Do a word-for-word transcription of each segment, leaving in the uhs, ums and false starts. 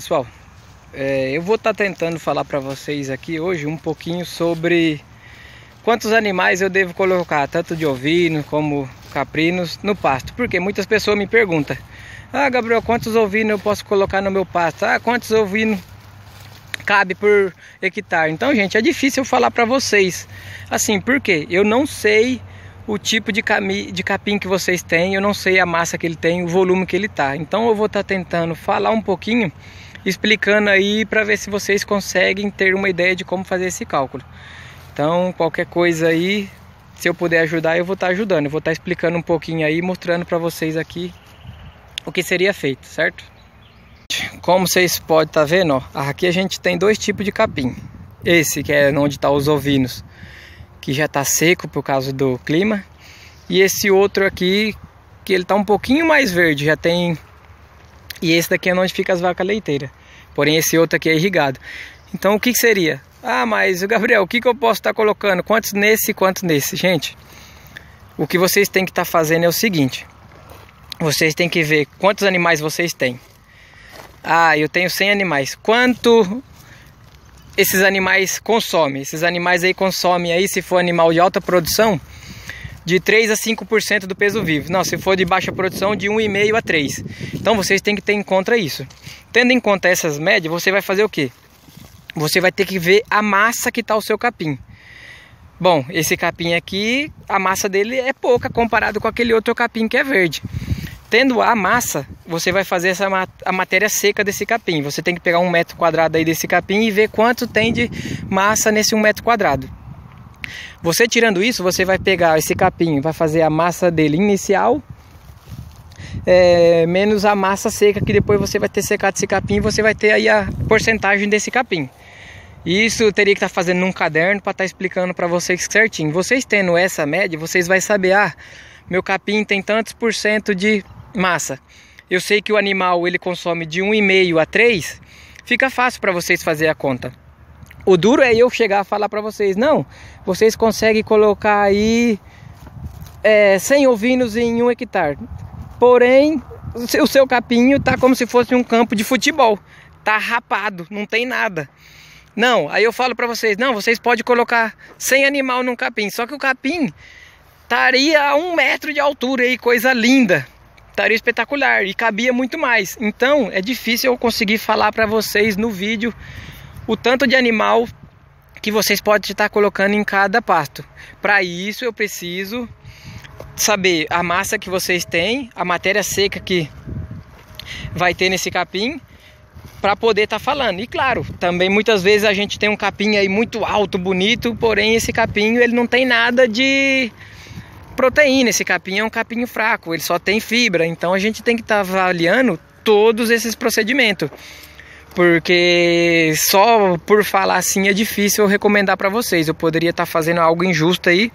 Pessoal, é, eu vou estar tá tentando falar para vocês aqui hoje um pouquinho sobre quantos animais eu devo colocar, tanto de ovino como caprinos, no pasto. Porque muitas pessoas me perguntam: ah, Gabriel, quantos ovinos eu posso colocar no meu pasto? Ah, quantos ovinos cabe por hectare? Então, gente, é difícil eu falar para vocês assim, porque eu não sei o tipo de, de capim que vocês têm, eu não sei a massa que ele tem, o volume que ele tá. Então eu vou estar tá tentando falar um pouquinho, explicando aí, para ver se vocês conseguem ter uma ideia de como fazer esse cálculo. Então, qualquer coisa aí, se eu puder ajudar, eu vou estar tá ajudando. Eu vou estar tá explicando um pouquinho aí, mostrando para vocês aqui o que seria feito, certo? Como vocês podem estar tá vendo, ó, aqui a gente tem dois tipos de capim. Esse que é onde tá os ovinos, que já tá seco por causa do clima. E esse outro aqui, que ele tá um pouquinho mais verde, já tem... E esse daqui é onde fica as vacas leiteiras. Porém, esse outro aqui é irrigado. Então, o que, que seria? Ah, mas Gabriel, o que, que eu posso estar tá colocando? Quantos nesse e quantos nesse? Gente, o que vocês têm que estar tá fazendo é o seguinte. Vocês têm que ver quantos animais vocês têm. Ah, eu tenho cem animais. Quanto esses animais consomem? Esses animais aí consomem, aí, se for animal de alta produção, de três a cinco por cento do peso vivo. Não, se for de baixa produção, de um vírgula cinco a três. Então vocês têm que ter em conta isso. Tendo em conta essas médias, você vai fazer o quê? Você vai ter que ver a massa que está o seu capim. Bom, esse capim aqui, a massa dele é pouca comparado com aquele outro capim que é verde. Tendo a massa, você vai fazer essa mat a matéria seca desse capim. Você tem que pegar um metro quadrado aí desse capim e ver quanto tem de massa nesse um metro quadrado. Você tirando isso, você vai pegar esse capim, vai fazer a massa dele inicial, é, menos a massa seca, que depois você vai ter secado esse capim, e você vai ter aí a porcentagem desse capim. E isso eu teria que estar tá fazendo num caderno para estar tá explicando para vocês certinho. Vocês tendo essa média, vocês vão saber: ah, meu capim tem tantos por cento de massa. Eu sei que o animal ele consome de um vírgula cinco a três, fica fácil para vocês fazer a conta. O duro é eu chegar a falar para vocês: não, vocês conseguem colocar aí é, cem ovinos em um hectare. Porém, o seu capinho tá como se fosse um campo de futebol. Tá rapado, não tem nada. Não, aí eu falo para vocês: não, vocês podem colocar cem animal num capim. Só que o capim estaria a um metro de altura aí, coisa linda. Estaria espetacular e cabia muito mais. Então, é difícil eu conseguir falar para vocês no vídeo o tanto de animal que vocês podem estar colocando em cada pasto. Para isso eu preciso saber a massa que vocês têm, a matéria seca que vai ter nesse capim, para poder estar falando. E claro, também muitas vezes a gente tem um capim aí muito alto, bonito, porém esse capim ele não tem nada de proteína. Esse capim é um capim fraco, ele só tem fibra. Então a gente tem que estar avaliando todos esses procedimentos. Porque só por falar assim é difícil eu recomendar para vocês. Eu poderia estar tá fazendo algo injusto aí.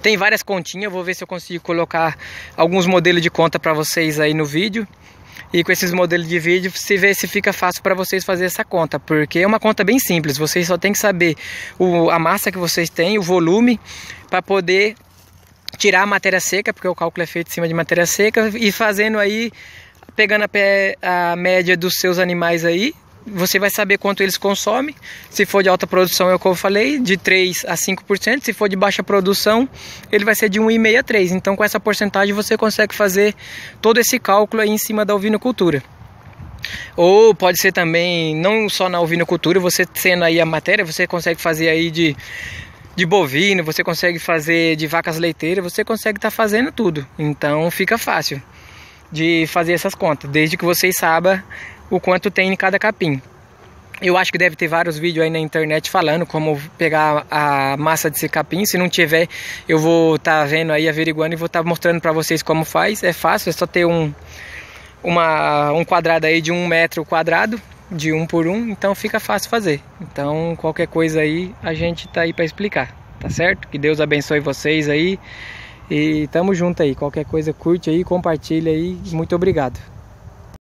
Tem várias continhas, eu vou ver se eu consigo colocar alguns modelos de conta para vocês aí no vídeo. E com esses modelos de vídeo, se vê se fica fácil para vocês fazer essa conta. Porque é uma conta bem simples, vocês só tem que saber o, a massa que vocês têm, o volume, para poder tirar a matéria seca, porque o cálculo é feito em cima de matéria seca, e fazendo aí... Pegando a, pé, a média dos seus animais aí, você vai saber quanto eles consomem. Se for de alta produção, é o que eu falei, de três a cinco por cento. Se for de baixa produção, ele vai ser de um vírgula cinco a três. Então, com essa porcentagem, você consegue fazer todo esse cálculo aí em cima da ovinocultura. Ou pode ser também, não só na ovinocultura, você sendo aí a matéria, você consegue fazer aí de... de bovino, você consegue fazer de vacas leiteiras, você consegue estar tá fazendo tudo. Então, fica fácil de fazer essas contas, desde que vocês saibam o quanto tem em cada capim. Eu acho que deve ter vários vídeos aí na internet falando como pegar a massa desse capim. Se não tiver, eu vou estar tá vendo aí, averiguando, e vou estar tá mostrando para vocês como faz. É fácil, é só ter um, uma, um quadrado aí de um metro quadrado, de um por um, então fica fácil fazer. Então qualquer coisa aí, a gente tá aí para explicar, tá certo? Que Deus abençoe vocês aí. E tamo junto aí, qualquer coisa curte aí, compartilha aí, muito obrigado.